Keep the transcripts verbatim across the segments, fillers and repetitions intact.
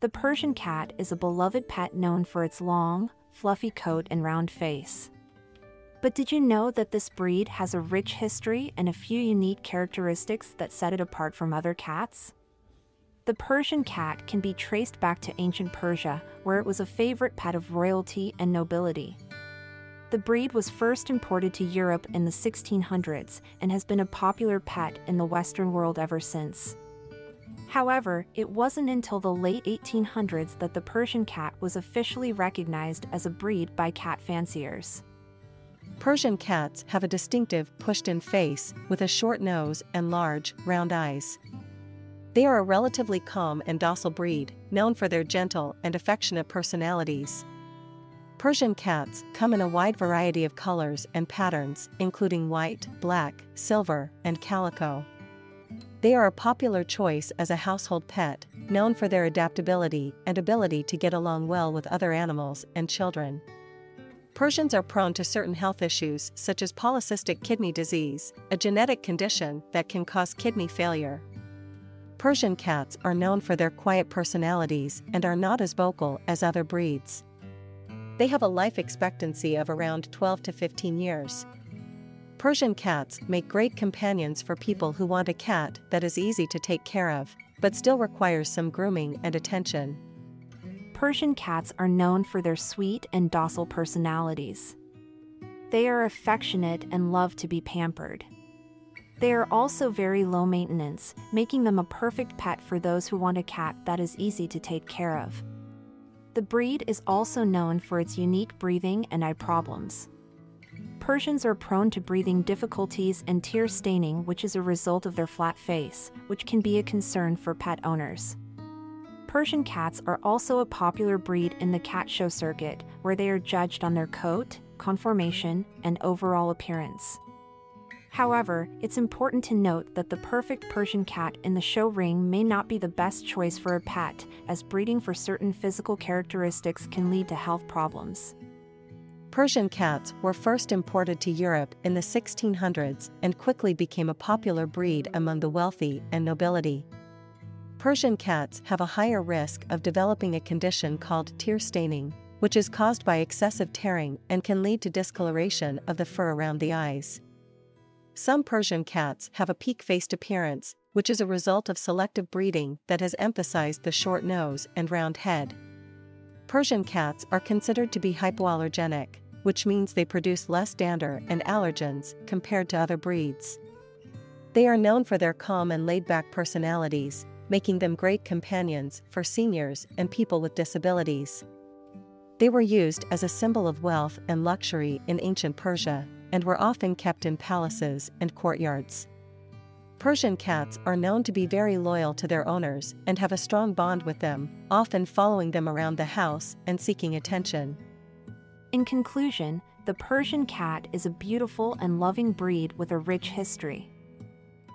The Persian cat is a beloved pet known for its long, fluffy coat and round face. But did you know that this breed has a rich history and a few unique characteristics that set it apart from other cats? The Persian cat can be traced back to ancient Persia, where it was a favorite pet of royalty and nobility. The breed was first imported to Europe in the sixteen hundreds and has been a popular pet in the Western world ever since. However, it wasn't until the late eighteen hundreds that the Persian cat was officially recognized as a breed by cat fanciers. Persian cats have a distinctive, pushed-in face, with a short nose and large, round eyes. They are a relatively calm and docile breed, known for their gentle and affectionate personalities. Persian cats come in a wide variety of colors and patterns, including white, black, silver, and calico. They are a popular choice as a household pet, known for their adaptability and ability to get along well with other animals and children. Persians are prone to certain health issues such as polycystic kidney disease, a genetic condition that can cause kidney failure. Persian cats are known for their quiet personalities and are not as vocal as other breeds. They have a life expectancy of around twelve to fifteen years. Persian cats make great companions for people who want a cat that is easy to take care of, but still requires some grooming and attention. Persian cats are known for their sweet and docile personalities. They are affectionate and love to be pampered. They are also very low maintenance, making them a perfect pet for those who want a cat that is easy to take care of. The breed is also known for its unique breathing and eye problems. Persians are prone to breathing difficulties and tear staining, which is a result of their flat face, which can be a concern for pet owners. Persian cats are also a popular breed in the cat show circuit, where they are judged on their coat, conformation, and overall appearance. However, it's important to note that the perfect Persian cat in the show ring may not be the best choice for a pet, as breeding for certain physical characteristics can lead to health problems. Persian cats were first imported to Europe in the sixteen hundreds and quickly became a popular breed among the wealthy and nobility. Persian cats have a higher risk of developing a condition called tear staining, which is caused by excessive tearing and can lead to discoloration of the fur around the eyes. Some Persian cats have a peak-faced appearance, which is a result of selective breeding that has emphasized the short nose and round head. Persian cats are considered to be hypoallergenic, which means they produce less dander and allergens compared to other breeds. They are known for their calm and laid-back personalities, making them great companions for seniors and people with disabilities. They were used as a symbol of wealth and luxury in ancient Persia, and were often kept in palaces and courtyards. Persian cats are known to be very loyal to their owners and have a strong bond with them, often following them around the house and seeking attention. In conclusion, the Persian cat is a beautiful and loving breed with a rich history.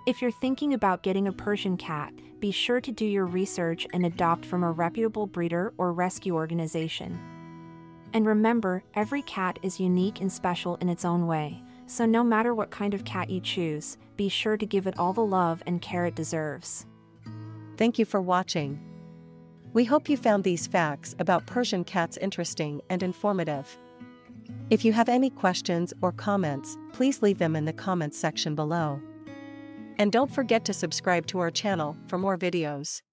If you're thinking about getting a Persian cat, be sure to do your research and adopt from a reputable breeder or rescue organization. And remember, every cat is unique and special in its own way. So no matter what kind of cat you choose, be sure to give it all the love and care it deserves. Thank you for watching. We hope you found these facts about Persian cats interesting and informative. If you have any questions or comments, please leave them in the comments section below. And don't forget to subscribe to our channel for more videos.